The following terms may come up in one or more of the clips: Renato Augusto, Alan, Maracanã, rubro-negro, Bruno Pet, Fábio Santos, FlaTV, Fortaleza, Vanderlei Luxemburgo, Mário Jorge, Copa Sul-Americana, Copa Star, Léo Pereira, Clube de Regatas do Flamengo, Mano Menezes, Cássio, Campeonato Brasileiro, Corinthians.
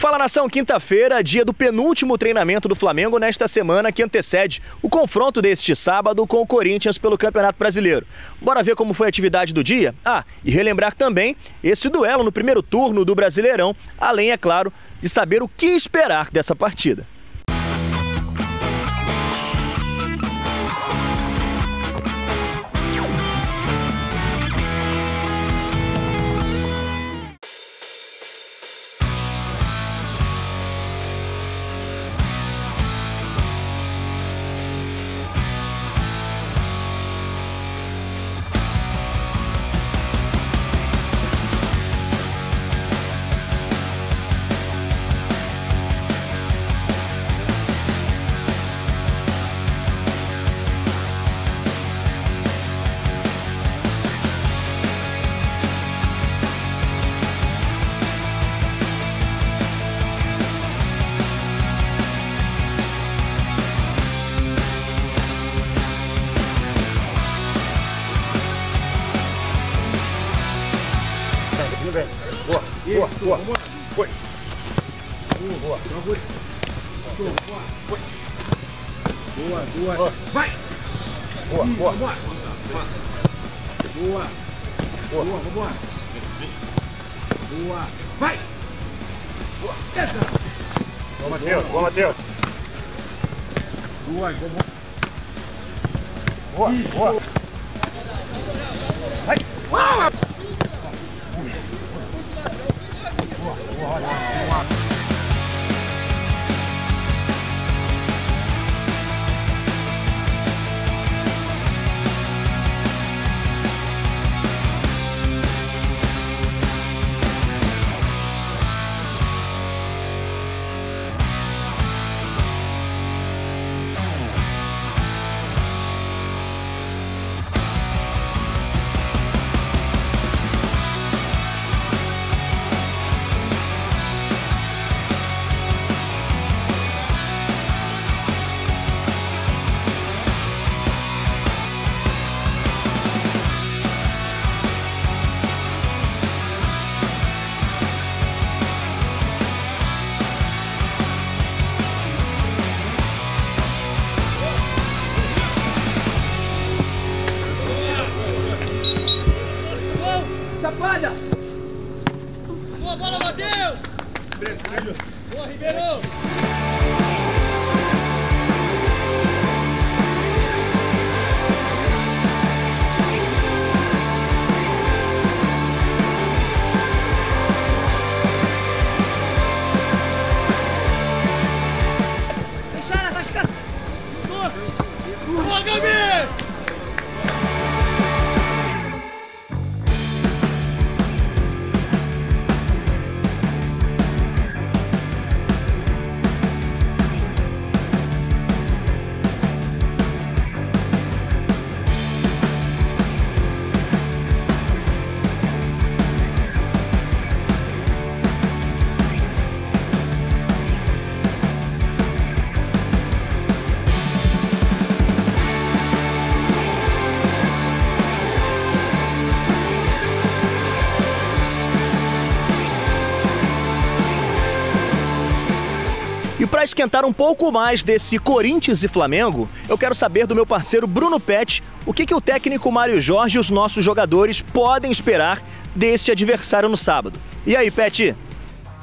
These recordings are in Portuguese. Fala, nação, quinta-feira, dia do penúltimo treinamento do Flamengo nesta semana que antecede o confronto deste sábado com o Corinthians pelo Campeonato Brasileiro. Bora ver como foi a atividade do dia? E relembrar também esse duelo no primeiro turno do Brasileirão, além, é claro, de saber o que esperar dessa partida. Para esquentar um pouco mais desse Corinthians e Flamengo, eu quero saber do meu parceiro Bruno Pet o que o técnico Mário Jorge e os nossos jogadores podem esperar desse adversário no sábado. E aí, Pet?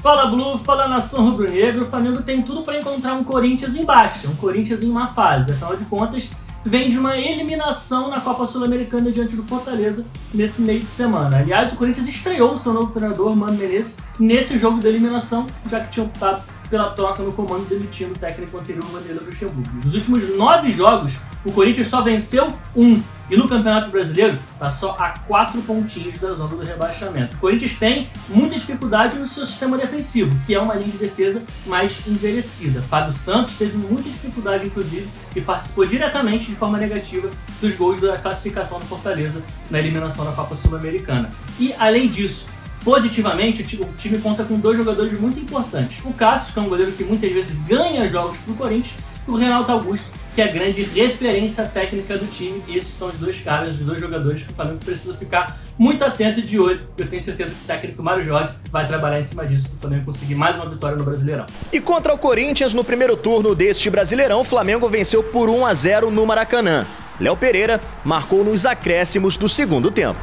Fala, Blue, fala, nação rubro-negra. O Flamengo tem tudo para encontrar um Corinthians embaixo, um Corinthians em uma fase. Afinal de contas, vem de uma eliminação na Copa Sul-Americana diante do Fortaleza nesse meio de semana. Aliás, o Corinthians estreou seu novo treinador, Mano Menezes, nesse jogo de eliminação, já que tinha optado pela troca no comando, demitindo o técnico anterior, Vanderlei Luxemburgo. Nos últimos 9 jogos, o Corinthians só venceu 1. E no Campeonato Brasileiro, está só a 4 pontinhos da zona do rebaixamento. O Corinthians tem muita dificuldade no seu sistema defensivo, que é uma linha de defesa mais envelhecida. Fábio Santos teve muita dificuldade, inclusive, e participou diretamente de forma negativa dos gols da classificação do Fortaleza na eliminação da Copa Sul-Americana. E, além disso, positivamente, o time conta com 2 jogadores muito importantes. O Cássio, que é um goleiro que muitas vezes ganha jogos para o Corinthians, o Renato Augusto, que é a grande referência técnica do time. E esses são os dois caras, os dois jogadores que o Flamengo precisa ficar muito atento e de olho. Eu tenho certeza que o técnico Mário Jorge vai trabalhar em cima disso para o Flamengo conseguir mais uma vitória no Brasileirão. E contra o Corinthians, no primeiro turno deste Brasileirão, o Flamengo venceu por 1-0 no Maracanã. Léo Pereira marcou nos acréscimos do segundo tempo.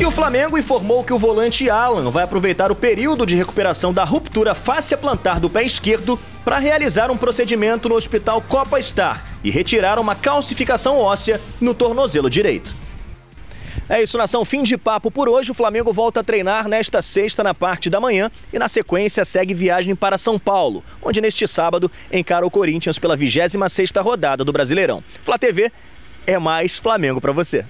E o Flamengo informou que o volante Alan vai aproveitar o período de recuperação da ruptura fáscia plantar do pé esquerdo para realizar um procedimento no hospital Copa Star e retirar uma calcificação óssea no tornozelo direito. É isso, nação. Fim de papo por hoje. O Flamengo volta a treinar nesta sexta na parte da manhã e na sequência segue viagem para São Paulo, onde neste sábado encara o Corinthians pela 26ª rodada do Brasileirão. Flá TV é mais Flamengo para você.